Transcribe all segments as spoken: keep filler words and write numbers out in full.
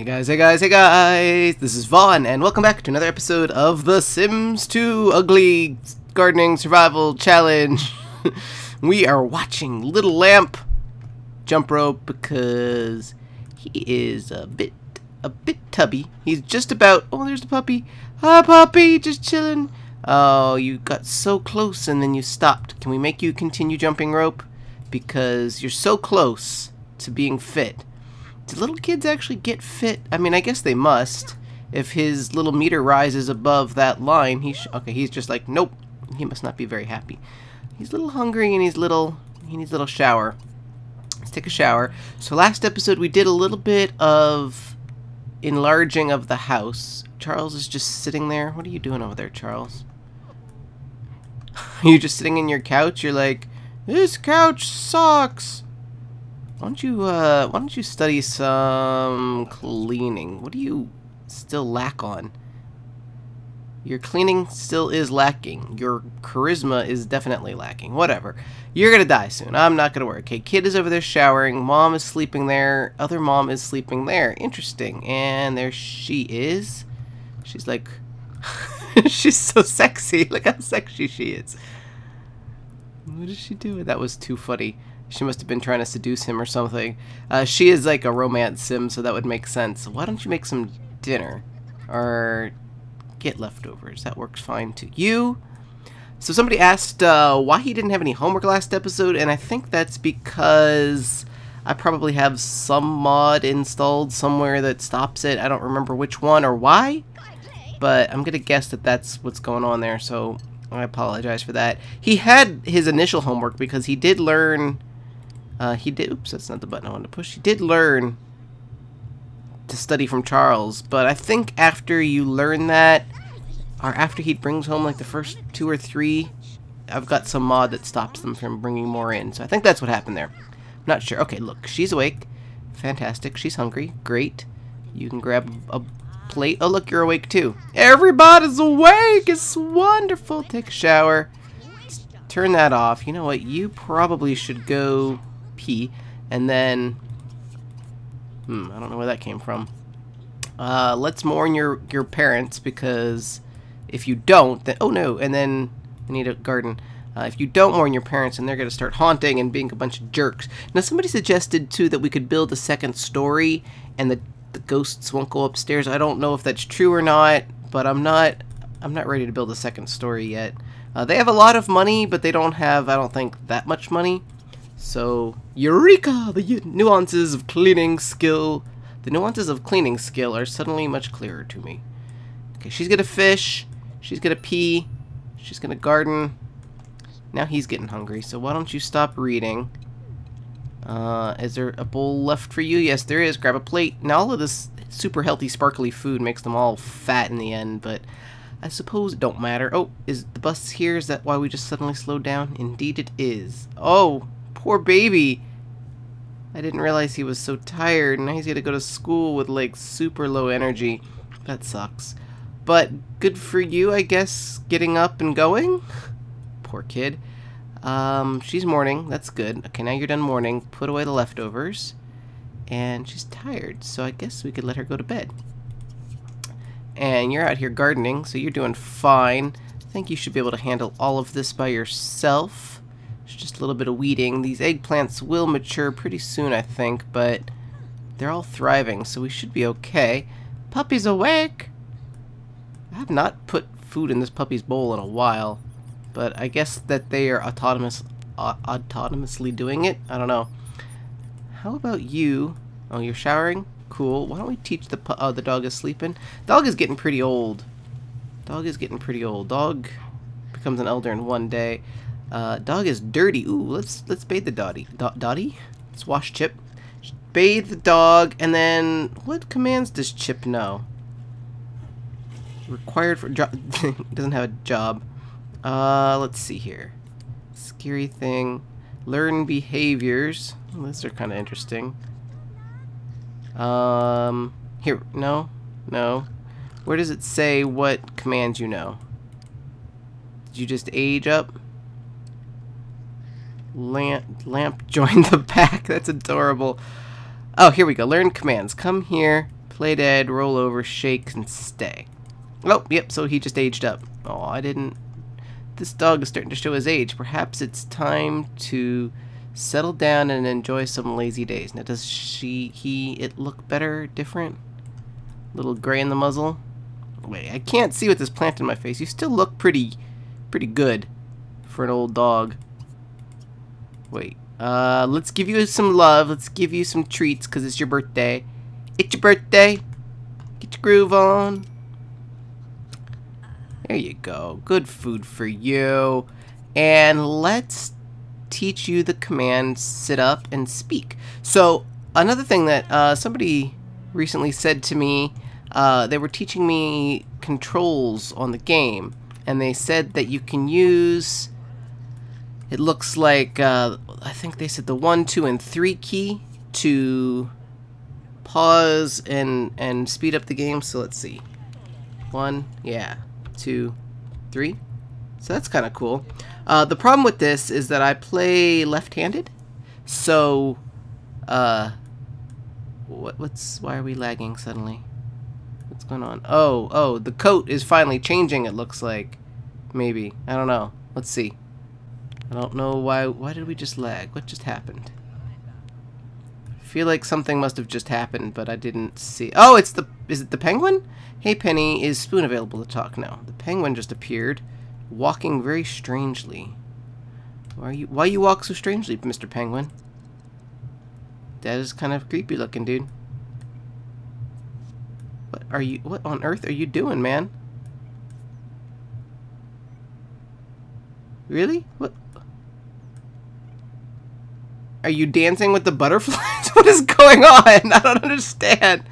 Hey guys, hey guys, hey guys! This is Vaughn, and welcome back to another episode of The Sims two Ugly Gardening Survival Challenge. We are watching Little Lamp jump rope because he is a bit, a bit tubby. He's just about, oh, there's the puppy. Hi, puppy, just chilling. Oh, you got so close and then you stopped. Can we make you continue jumping rope? Because you're so close to being fit. Do little kids actually get fit? I mean, I guess they must. If his little meter rises above that line, he sh okay, he's just like, nope. He must not be very happy. He's a little hungry and he's little, he needs a little shower. Let's take a shower. So last episode we did a little bit of enlarging of the house. Charles is just sitting there. What are you doing over there, Charles? You're just sitting in your couch. You're like, this couch sucks. Why don't you uh why don't you study some cleaning? What do you still lack on? Your cleaning still is lacking. Your charisma is definitely lacking. Whatever. You're gonna die soon. I'm not gonna work. Hey, kid is over there showering. Mom is sleeping there. Other mom is sleeping there. Interesting. And there she is. She's like... She's so sexy. Look how sexy she is. What is she doing? That was too funny. She must have been trying to seduce him or something. Uh, she is like a romance sim, so that would make sense. Why don't you make some dinner? Or... get leftovers. That works fine to you. So somebody asked uh, why he didn't have any homework last episode, and I think that's because I probably have some mod installed somewhere that stops it. I don't remember which one or why, but I'm gonna guess that that's what's going on there, so I apologize for that. He had his initial homework because he did learn uh, he did oops that's not the button I wanted to push he did learn to study from Charles, but I think after you learn that, or after he brings home like the first two or three, I've got some mod that stops them from bringing more in, so I think that's what happened there. I'm not sure. Okay, look, she's awake. Fantastic. She's hungry. Great. You can grab a plate. Oh, look, you're awake too. Everybody's awake! It's wonderful. Take a shower. Turn that off. You know what? You probably should go pee, and then... Hmm, I don't know where that came from. Uh, let's mourn your, your parents, because if you don't, then... Oh, no, and then I need a garden. Uh, if you don't mourn your parents, then they're going to start haunting and being a bunch of jerks. Now, somebody suggested, too, that we could build a second story, and the, the ghosts won't go upstairs. I don't know if that's true or not, but I'm not, I'm not ready to build a second story yet. Uh, they have a lot of money, but they don't have, I don't think, that much money. So, eureka! The nuances of cleaning skill. The nuances of cleaning skill are suddenly much clearer to me. Okay, she's gonna fish. She's gonna pee. She's gonna garden. Now he's getting hungry, so why don't you stop reading? Uh, is there a bowl left for you? Yes, there is. Grab a plate. Now, all of this super healthy, sparkly food makes them all fat in the end, but I suppose it don't matter. Oh, is the bus here? Is that why we just suddenly slowed down? Indeed it is. Oh! Poor baby. I didn't realize he was so tired, and now he's gonna go to school with like super low energy. That sucks. But good for you, I guess, getting up and going. Poor kid. Um, she's mourning. That's good. Okay, now you're done mourning. Put away the leftovers. And she's tired, so I guess we could let her go to bed. And you're out here gardening, so you're doing fine. I think you should be able to handle all of this by yourself. Just a little bit of weeding. These eggplants will mature pretty soon, I think, but they're all thriving, so we should be okay. Puppy's awake! I have not put food in this puppy's bowl in a while, but I guess that they are autonomous, uh, autonomously doing it? I don't know. How about you? Oh, you're showering? Cool. Why don't we teach the pu uh, the dog is sleeping? Dog is getting pretty old. Dog is getting pretty old. Dog becomes an elder in one day. Uh, dog is dirty. Ooh, let's let's bathe the dotty. Do dotty? Let's wash Chip. Bathe the dog, and then what commands does Chip know? Required for job. Doesn't have a job. Uh, let's see here. Scary thing. Learn behaviors. Well, those are kind of interesting. Um, here. No, no. Where does it say what commands you know? Did you just age up? Lamp, lamp join the pack. That's adorable. Oh, here we go. Learn commands. Come here. Play dead, roll over, shake, and stay. Oh, yep, so he just aged up. Oh, I didn't... This dog is starting to show his age. Perhaps it's time to settle down and enjoy some lazy days. Now, does she, he, it look better, different? A little gray in the muzzle? Wait, I can't see with this plant in my face. You still look pretty, pretty good for an old dog. Wait, uh, let's give you some love. Let's give you some treats because it's your birthday. It's your birthday. Get your groove on. There you go. Good food for you. And let's teach you the command, sit up and speak. So another thing that uh, somebody recently said to me, uh, they were teaching me controls on the game, and they said that you can use, it looks like, uh, I think they said the one, two, and three key to pause and, and speed up the game. So let's see. One, yeah, two, three. So that's kind of cool. Uh, the problem with this is that I play left-handed, so, uh, what, what's, why are we lagging suddenly? What's going on? Oh, oh, the coat is finally changing, it looks like. Maybe. I don't know. Let's see. I don't know why, why did we just lag? What just happened? I feel like something must have just happened, but I didn't see. Oh, it's the, is it the penguin? Hey, Penny, is Spoon available to talk now? The penguin just appeared. Walking very strangely. Why are you why you walk so strangely, Mister Penguin? That is kind of creepy looking, dude. What are you what on earth are you doing, man? Really? What? Are you dancing with the butterflies? What is going on? I don't understand.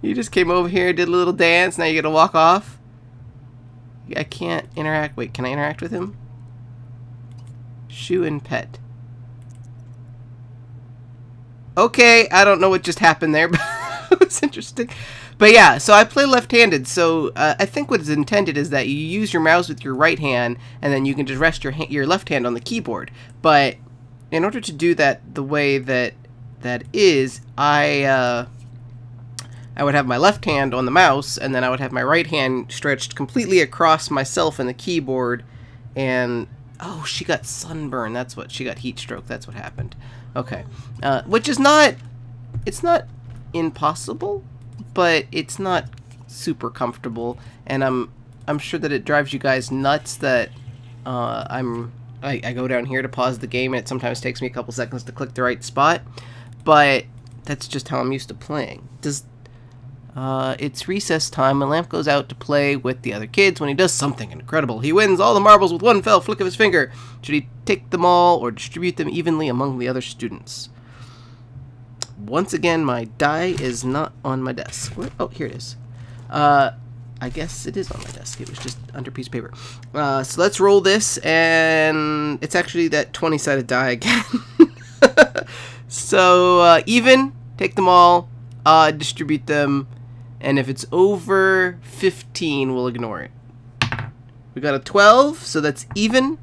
You just came over here, did a little dance, now you're gonna walk off? I can't interact. Wait, can I interact with him? Shoe and pet. Okay, I don't know what just happened there, but it was interesting. But yeah, so I play left-handed, so uh, I think what is intended is that you use your mouse with your right hand, and then you can just rest your ha your left hand on the keyboard. But in order to do that the way that that is, I... Uh, I would have my left hand on the mouse, and then I would have my right hand stretched completely across myself and the keyboard, and... Oh, she got sunburn, that's what... She got heat stroke, that's what happened. Okay. Uh, which is not... It's not impossible, but it's not super comfortable, and I'm I'm sure that it drives you guys nuts that uh, I'm... I, I go down here to pause the game, and it sometimes takes me a couple seconds to click the right spot, but that's just how I'm used to playing. Does... Uh, it's recess time, and Lamp goes out to play with the other kids when he does something incredible. He wins all the marbles with one fell flick of his finger. Should he take them all or distribute them evenly among the other students? Once again, my die is not on my desk. Where? Oh, here it is. Uh, I guess it is on my desk. It was just under a piece of paper. Uh, so let's roll this, and it's actually that twenty-sided die again. So, uh, even, take them all, uh, distribute them. And if it's over fifteen, we'll ignore it. We got a twelve, so that's even.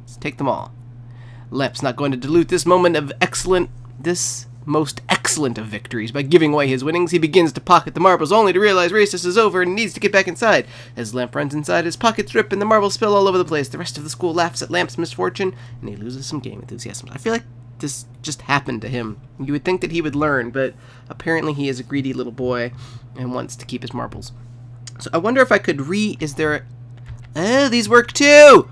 Let's take them all. Lamp's not going to dilute this moment of excellent, this most excellent of victories. By giving away his winnings, he begins to pocket the marbles, only to realize recess is over and needs to get back inside. As Lamp runs inside, his pockets rip and the marbles spill all over the place. The rest of the school laughs at Lamp's misfortune, and he loses some game enthusiasm. I feel like this just happened to him. You would think that he would learn, but apparently he is a greedy little boy and wants to keep his marbles. So I wonder if I could re... Is there... A, oh, these work too!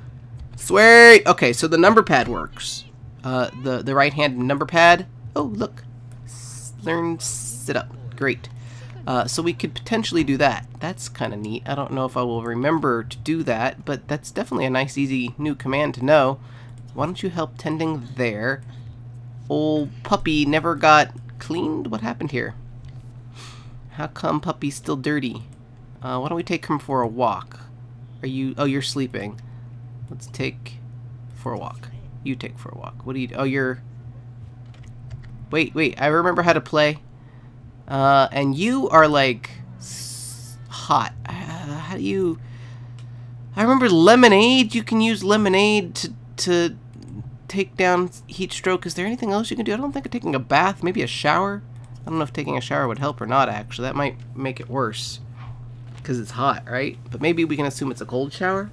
Swear! Okay, so the number pad works. Uh, the, the right-hand number pad. Oh, look. S learn sit up. Great. Uh, so we could potentially do that. That's kind of neat. I don't know if I will remember to do that, but that's definitely a nice, easy new command to know. Why don't you help tending there? Old puppy never got cleaned? What happened here? How come puppy's still dirty? Uh, why don't we take him for a walk? Are you... Oh, you're sleeping. Let's take for a walk. You take for a walk. What do you... Oh, you're... Wait, wait. I remember how to play. Uh, and you are, like, hot. Uh, how do you... I remember lemonade. You can use lemonade to... to take down heat stroke. Is there anything else you can do? I don't think I'm taking a bath, maybe a shower. I don't know if taking a shower would help or not, actually. That might make it worse. Because it's hot, right? But maybe we can assume it's a cold shower?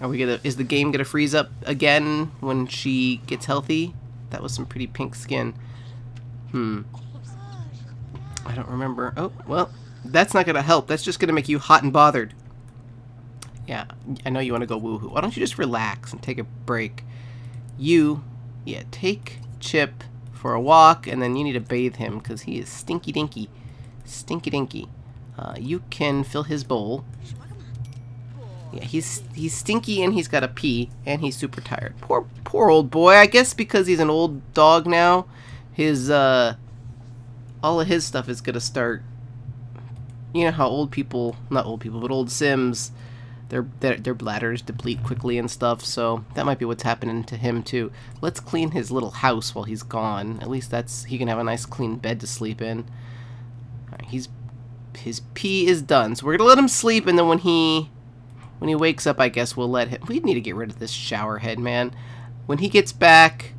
Are we gonna, is the game gonna freeze up again when she gets healthy? That was some pretty pink skin. Hmm. I don't remember. Oh, well, that's not gonna help. That's just gonna make you hot and bothered. Yeah, I know you want to go woohoo. Why don't you just relax and take a break? You, yeah, take Chip for a walk, and then you need to bathe him because he is stinky dinky. Stinky dinky. Uh, you can fill his bowl. Yeah, he's he's stinky and he's got to pee and he's super tired. Poor poor old boy. I guess because he's an old dog now, his uh, all of his stuff is gonna start. You know how old people, not old people, but old Sims, their their, their bladders deplete quickly and stuff. So that might be what's happening to him too. Let's clean his little house while he's gone. At least that's he can have a nice clean bed to sleep in. All right, he's his pee is done, so we're gonna let him sleep, and then when he. When he wakes up, I guess we'll let him... We need to get rid of this shower head, man. When he gets back,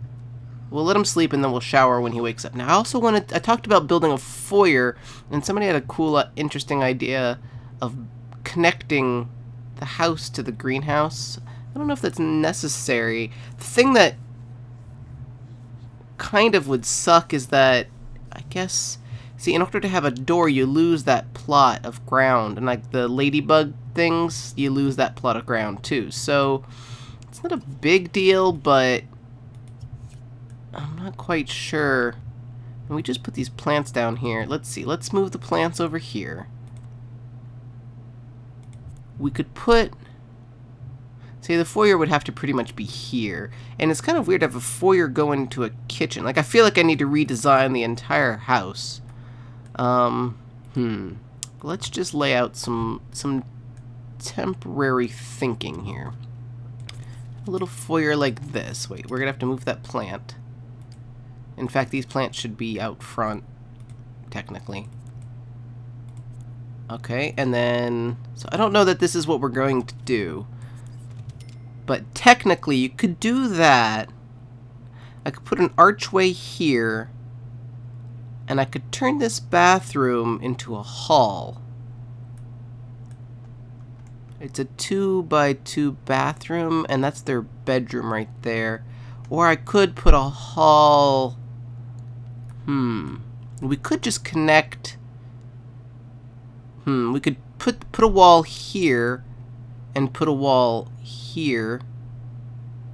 we'll let him sleep, and then we'll shower when he wakes up. Now, I also wanted... I talked about building a foyer, and somebody had a cool, uh, interesting idea of connecting the house to the greenhouse. I don't know if that's necessary. The thing that kind of would suck is that, I guess... See, in order to have a door, you lose that plot of ground, and like the ladybug things, you lose that plot of ground too. So it's not a big deal, but I'm not quite sure. And we just put these plants down here. Let's see. Let's move the plants over here. We could put... See, the foyer would have to pretty much be here. And it's kind of weird to have a foyer go into a kitchen. Like, I feel like I need to redesign the entire house. Um, hmm. Let's just lay out some some temporary thinking here. A little foyer like this. Wait, we're gonna have to move that plant. In fact, these plants should be out front, technically. Okay, and then... So I don't know that this is what we're going to do. But technically, you could do that. I could put an archway here. And I could turn this bathroom into a hall. It's a two by two bathroom, and that's their bedroom right there. Or I could put a hall. Hmm. We could just connect. Hmm. We could put put a wall here, and put a wall here,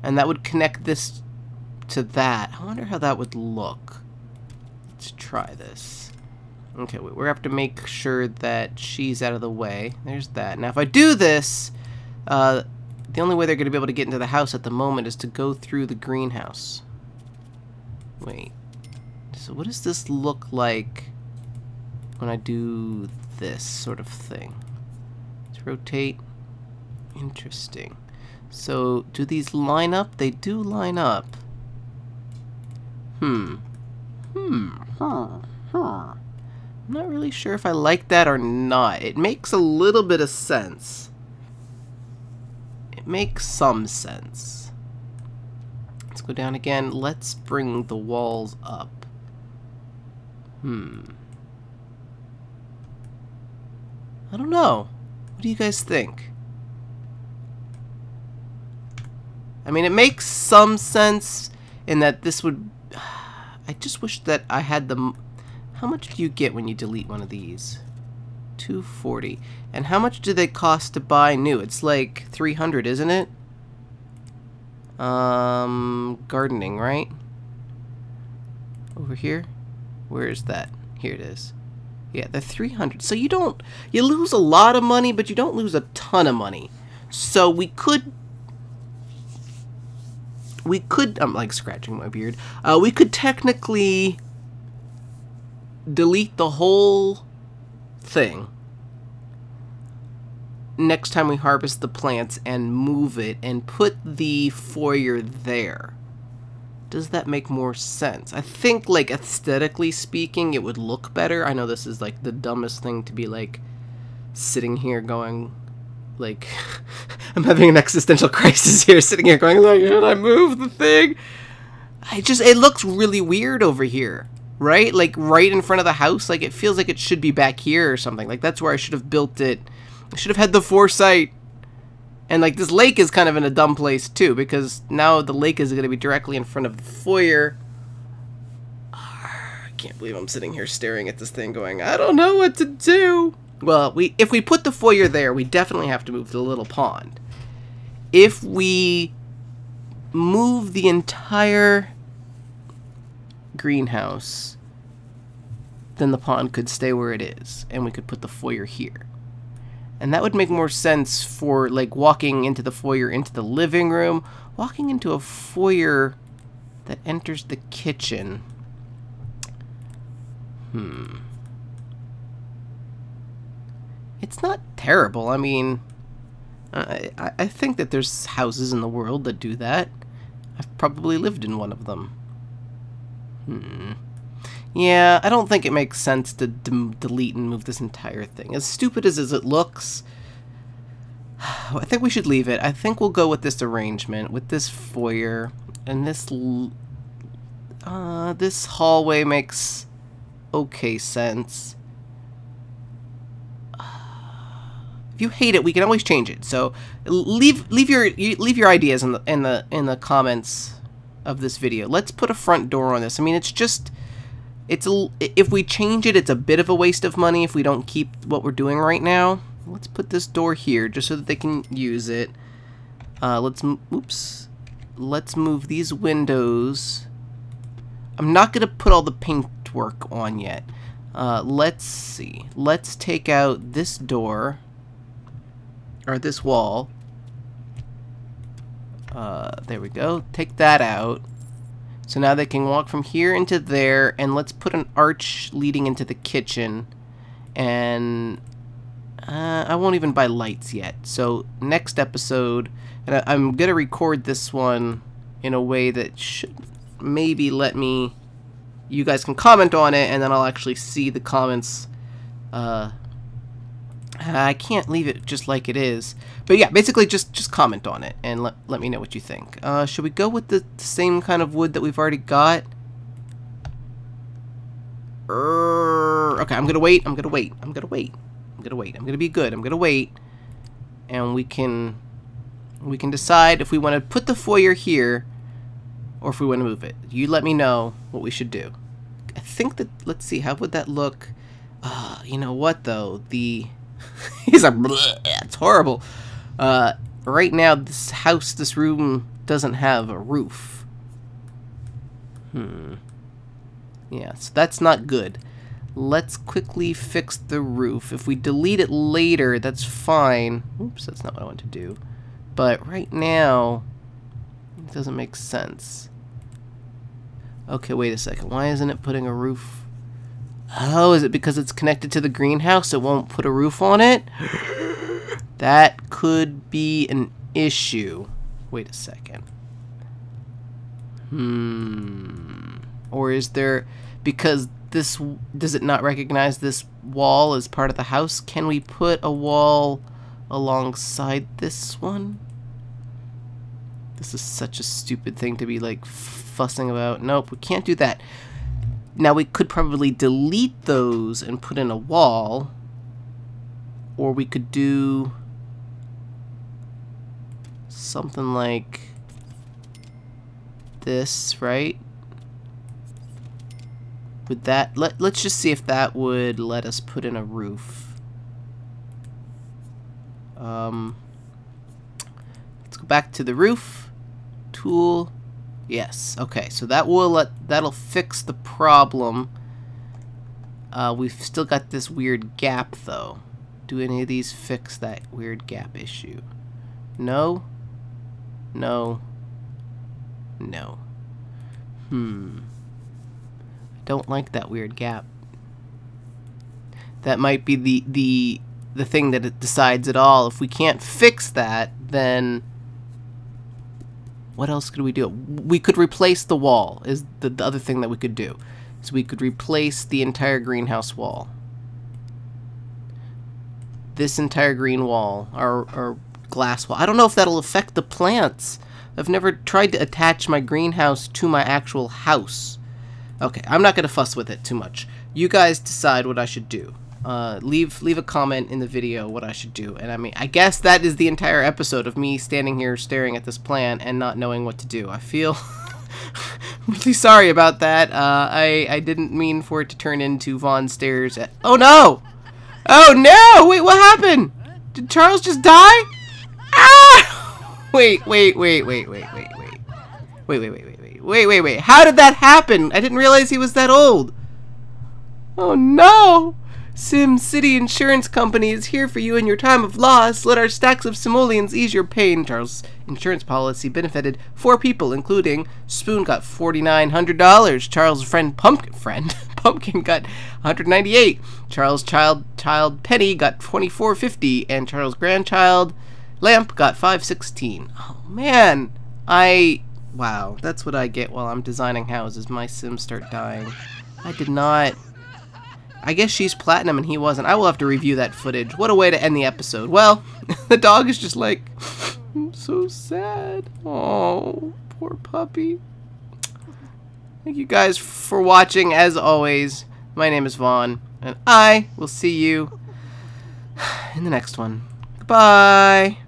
and that would connect this to that. I wonder how that would look. Let's try this. Okay, wait, we're gonna have to make sure that she's out of the way. There's that. Now, if I do this, uh, the only way they're gonna be able to get into the house at the moment is to go through the greenhouse. Wait. So what does this look like when I do this sort of thing? Let's rotate. Interesting. So, do these line up? They do line up. Hmm. Hmm. Huh. Huh. I'm not really sure if I like that or not. It makes a little bit of sense. It makes some sense. Let's go down again. Let's bring the walls up. Hmm. I don't know. What do you guys think? I mean, it makes some sense in that this would... I just wish that I had the... How much do you get when you delete one of these? two forty. And how much do they cost to buy new? It's like three hundred, isn't it? Um, gardening, right? Over here? Where is that? Here it is. Yeah, they're three hundred. So you don't... You lose a lot of money, but you don't lose a ton of money. So we could... We could, I'm like scratching my beard, uh, we could technically delete the whole thing next time we harvest the plants and move it and put the foyer there. Does that make more sense? I think, like, aesthetically speaking, it would look better. I know this is like the dumbest thing to be like sitting here going... Like, I'm having an existential crisis here, sitting here going, like, should I move the thing? I just, it looks really weird over here. right? Like right in front of the house. Like it feels like it should be back here or something. Like that's where I should have built it. I should have had the foresight. And like this lake is kind of in a dumb place too, because now the lake is going to be directly in front of the foyer. I can't believe I'm sitting here staring at this thing going, I don't know what to do. Well, we if we put the foyer there, we definitely have to move the little pond. If we move the entire greenhouse, then the pond could stay where it is, and we could put the foyer here. And that would make more sense for, like, walking into the foyer into the living room, walking into a foyer that enters the kitchen. Hmm. It's not terrible. I mean, I, I think that there's houses in the world that do that. I've probably lived in one of them. Hmm. Yeah, I don't think it makes sense to d delete and move this entire thing. As stupid as, as it looks, I think we should leave it. I think we'll go with this arrangement, with this foyer, and this... L uh, this hallway makes okay sense. If you hate it, we can always change it. So leave leave your leave your ideas in the in the in the comments of this video. Let's put a front door on this. I mean, it's just it's a, if we change it, it's a bit of a waste of money if we don't keep what we're doing right now. Let's put this door here just so that they can use it. Uh, let's oops. Let's move these windows. I'm not gonna put all the paintwork on yet. Uh, let's see. Let's take out this door. Or this wall. Uh, there we go. Take that out. So now they can walk from here into there, and let's put an arch leading into the kitchen. And uh, I won't even buy lights yet. So next episode, and I, I'm gonna record this one in a way that should maybe let me. You guys can comment on it, and then I'll actually see the comments. Uh, I can't leave it just like it is. But yeah, basically just, just comment on it and let, let me know what you think. Uh, should we go with the same kind of wood that we've already got? Er, okay, I'm going to wait. I'm going to wait. I'm going to wait. I'm going to wait. I'm going to be good. I'm going to wait. And we can we can decide if we want to put the foyer here or if we want to move it. You let me know what we should do. I think that, let's see, how would that look? Uh, you know what, though? The... He's like, bleh, it's horrible. Uh, right now, this house, this room doesn't have a roof. Hmm. Yeah, so that's not good. Let's quickly fix the roof. If we delete it later, that's fine. Oops, that's not what I want to do. But right now, it doesn't make sense. Okay, wait a second. Why isn't it putting a roof? Oh, is it because it's connected to the greenhouse? It won't put a roof on it? That could be an issue. Wait a second. Hmm. Or is there... Because this... Does it not recognize this wall as part of the house? Can we put a wall alongside this one? This is such a stupid thing to be, like, fussing about. Nope, we can't do that. Now we could probably delete those and put in a wall, or we could do something like this, right? Would that, let, let's just see if that would let us put in a roof. Um, let's go back to the roof, tool. Yes, okay, so that will let, that'll fix the problem. Uh, we've still got this weird gap, though. Do any of these fix that weird gap issue? No? No? No. Hmm. I don't like that weird gap. That might be the, the, the thing that it decides it all. If we can't fix that, then... What else could we do? We could replace the wall, is the, the other thing that we could do. So we could replace the entire greenhouse wall. This entire green wall, or, or glass wall. I don't know if that'll affect the plants. I've never tried to attach my greenhouse to my actual house. Okay, I'm not gonna fuss with it too much. You guys decide what I should do. Uh, leave leave a comment in the video what I should do. And I mean, I guess that is the entire episode of me standing here staring at this plan and not knowing what to do. I feel really sorry about that. Uh, I, I didn't mean for it to turn into Vaughn stares at... Oh no! Oh no! Wait, what happened? Did Charles just die? Ah! Wait, wait, wait, wait, wait, wait, wait. Wait, wait, wait, wait, wait, wait, wait, wait. How did that happen? I didn't realize he was that old. Oh no! Sim City Insurance Company is here for you in your time of loss. Let our stacks of simoleons ease your pain. Charles' insurance policy benefited four people, including Spoon got forty-nine hundred dollars. Charles' friend Pumpkin friend Pumpkin got one hundred ninety-eight. Charles' child child Penny got twenty-four fifty, and Charles' grandchild Lamp got five sixteen. Oh man, I wow, that's what I get while I'm designing houses. My Sims start dying. I did not. I guess she's platinum and he wasn't. I will have to review that footage. What a way to end the episode. Well, the dog is just like, I'm so sad. Oh, poor puppy. Thank you guys for watching. As always, my name is Vaughn, and I will see you in the next one. Goodbye.